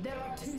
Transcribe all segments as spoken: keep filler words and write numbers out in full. There are two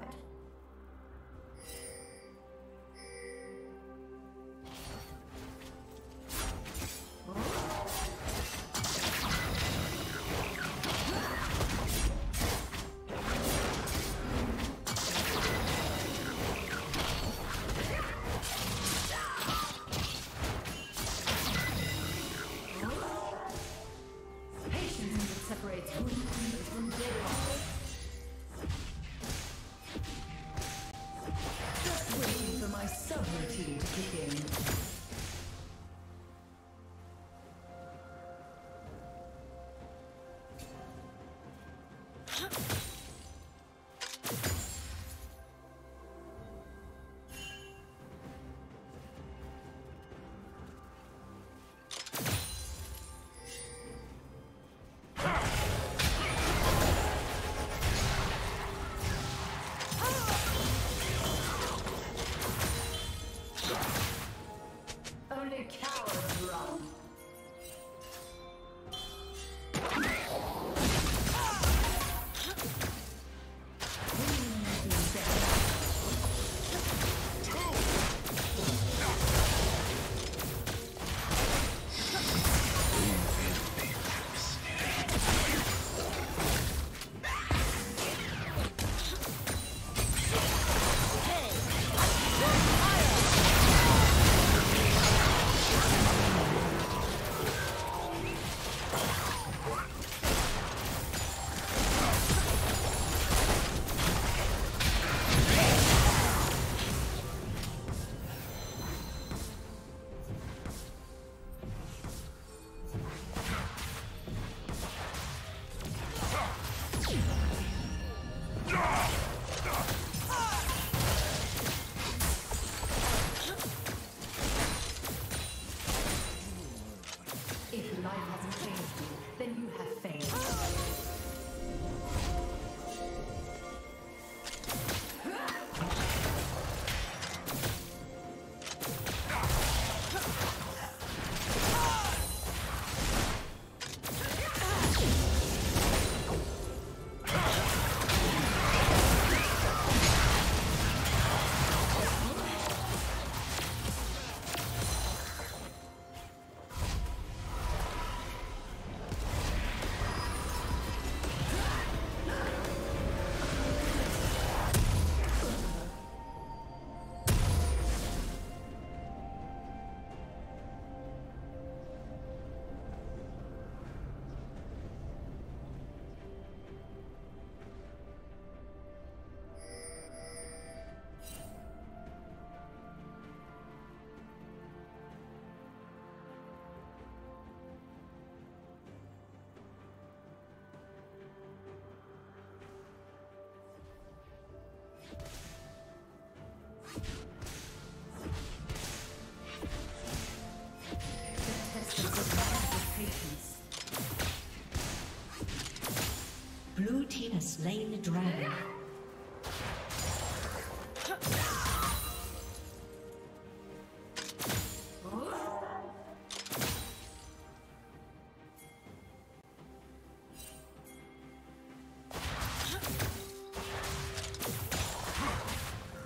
Blue team has slain the dragon.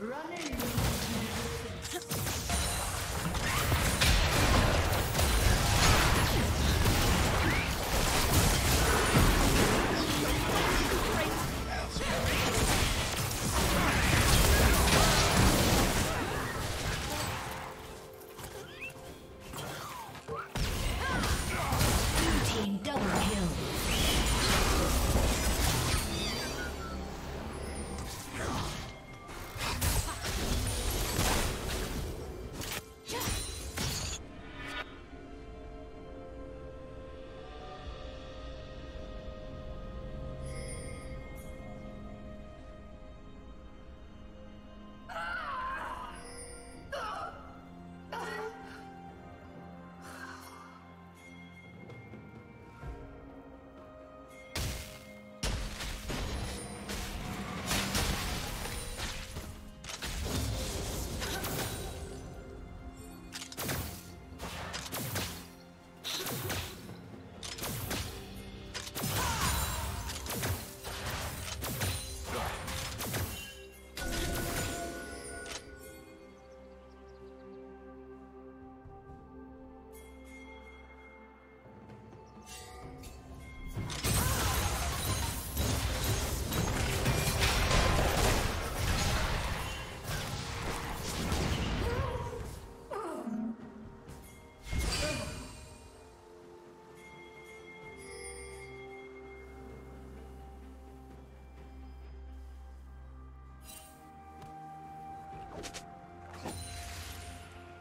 Running!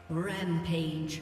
Rampage.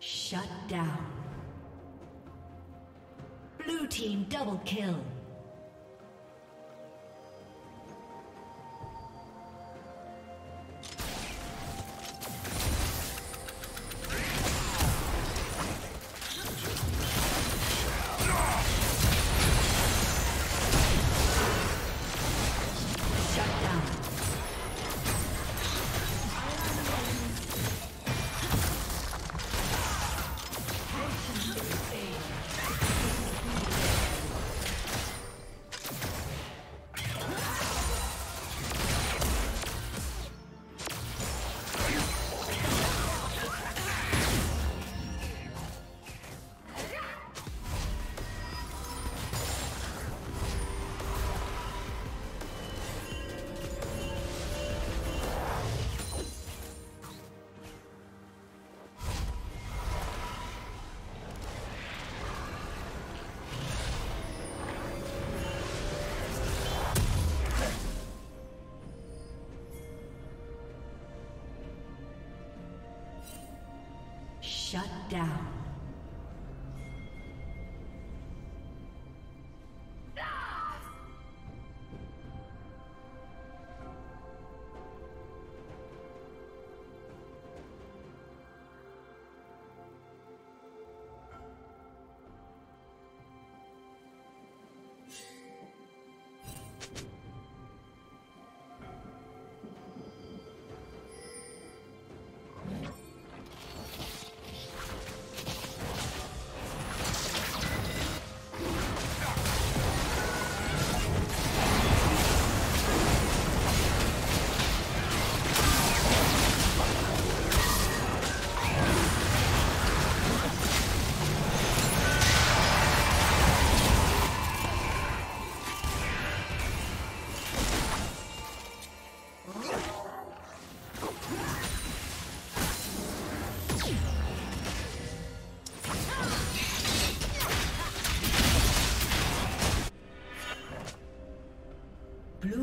Shut down. Blue team double kill. Shut down.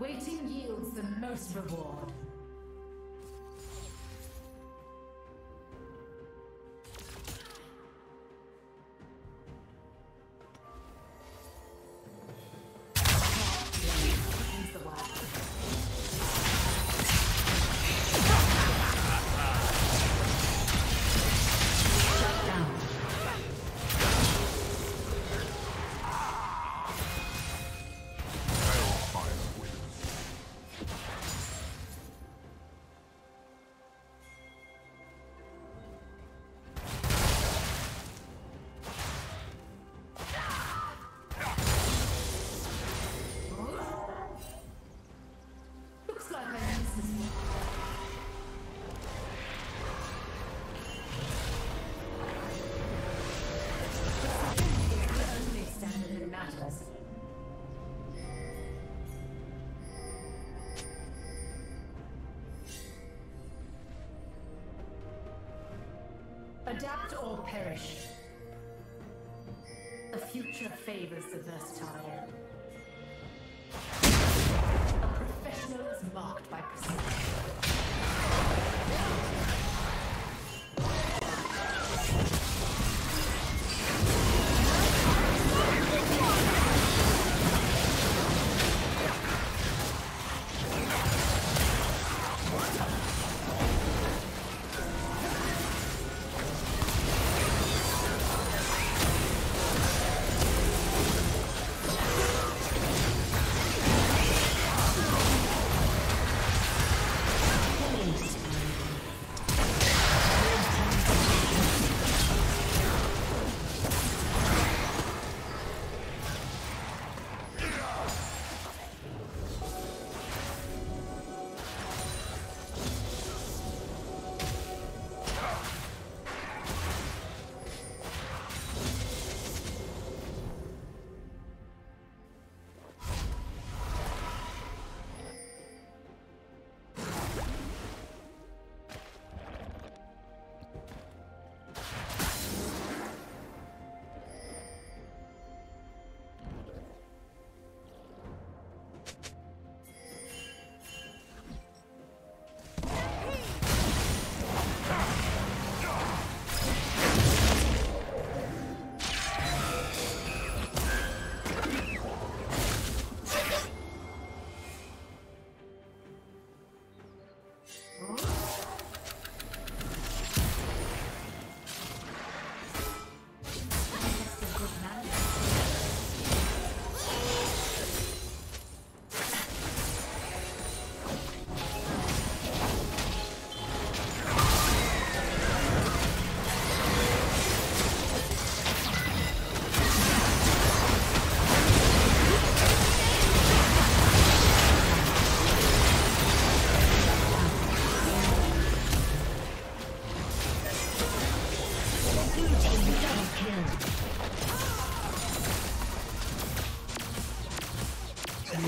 Waiting yields the most reward. Down. Adapt or perish. The future favors the versatile. A professional is marked by precision.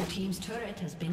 Team's turret has been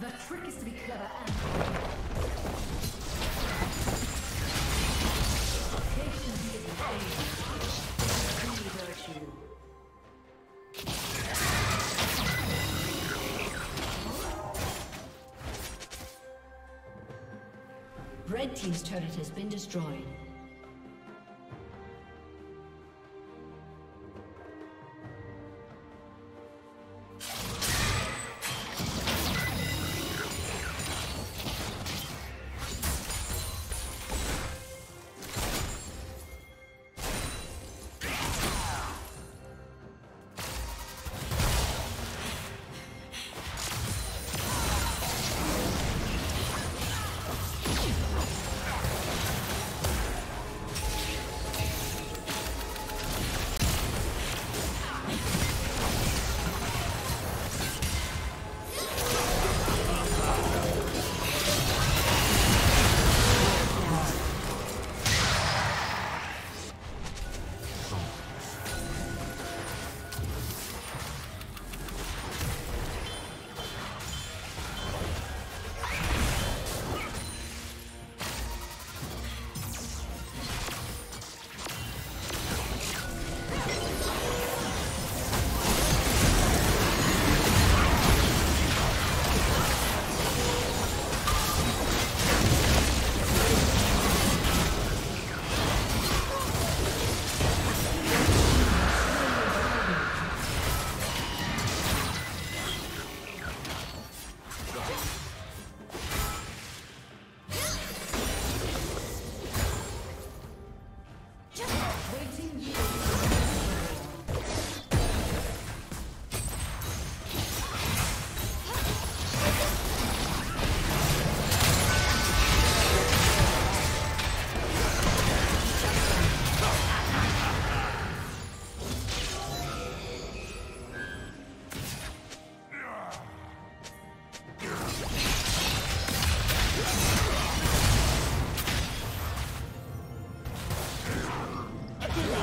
The trick is to be clever and patience is a free virtue. Red team's turret has been destroyed.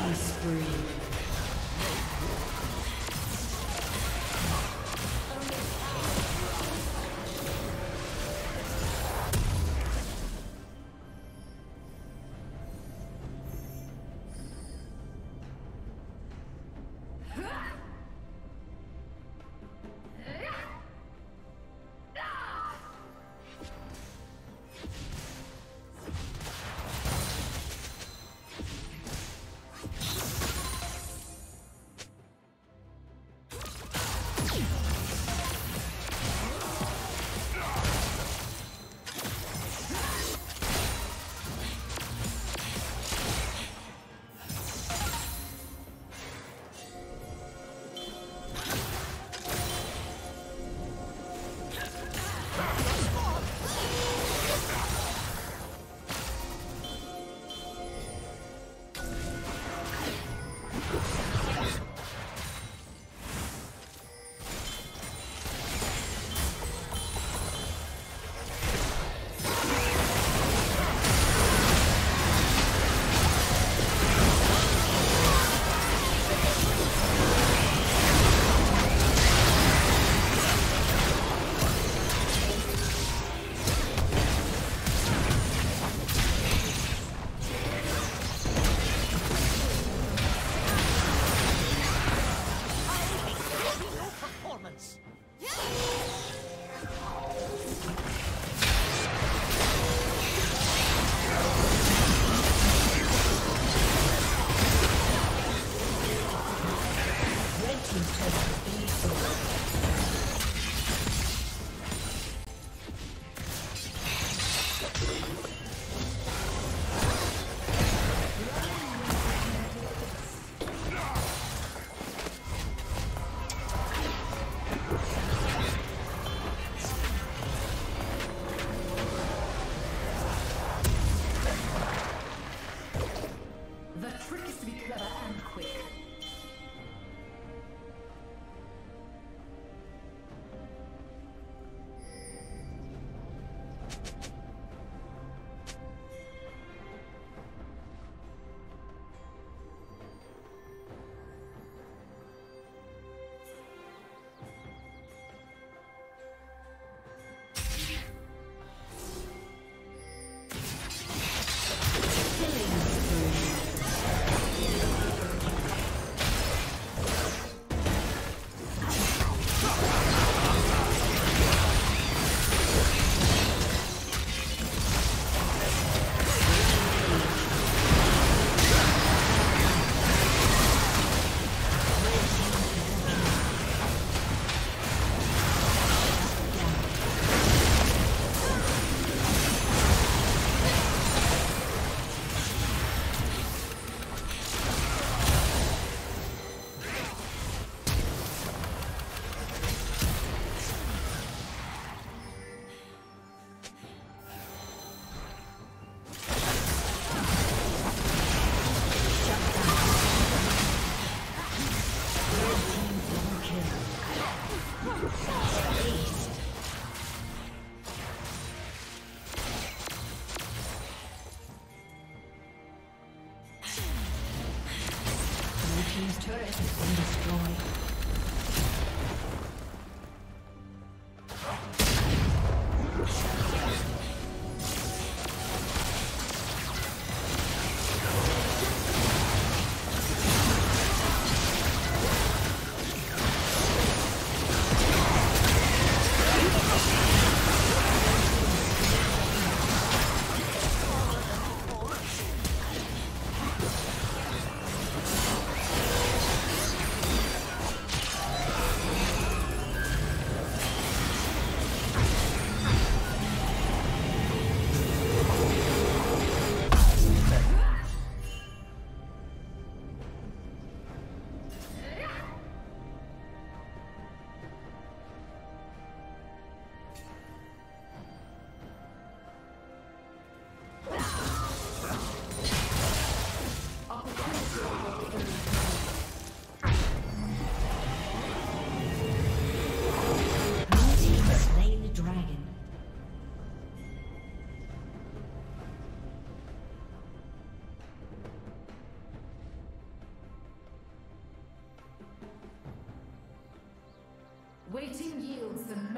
killing spree.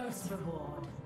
Most reward.